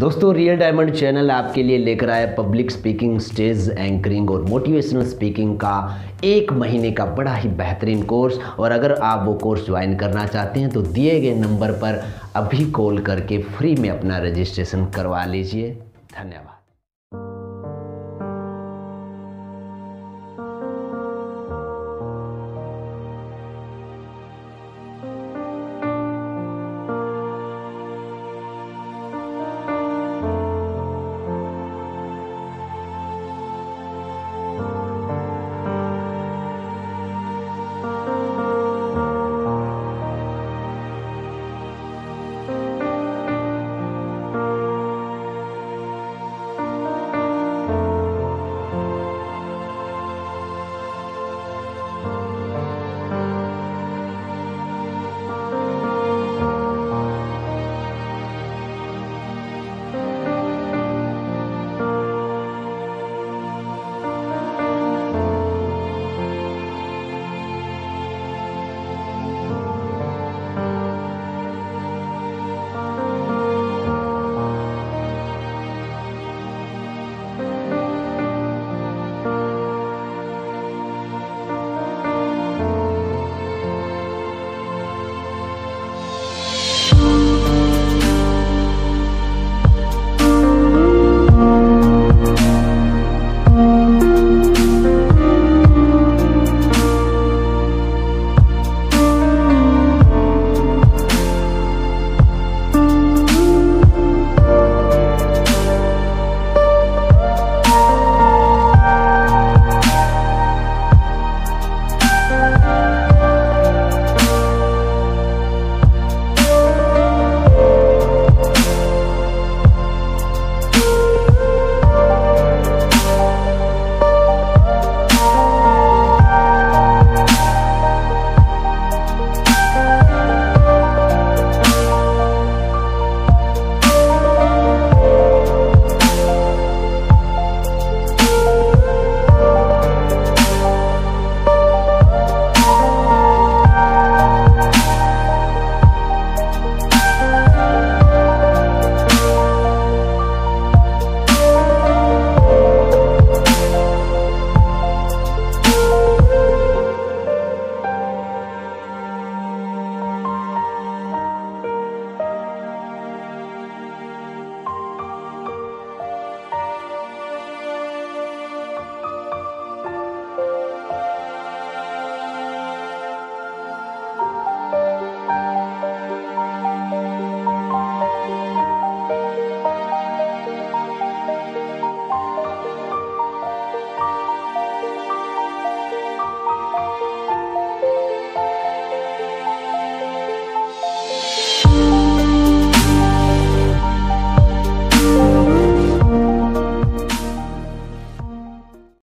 दोस्तों real diamond channel आपके लिए लेकर आया पब्लिक स्पीकिंग, स्टेज एंकरिंग और मोटिवेशनल स्पीकिंग का 1 महीने का बड़ा ही बेहतरीन कोर्स। और अगर आप वो कोर्स ज्वाइन करना चाहते हैं तो दिए गए नंबर पर अभी कॉल करके फ्री में अपना रजिस्ट्रेशन करवा लीजिए। धन्यवाद।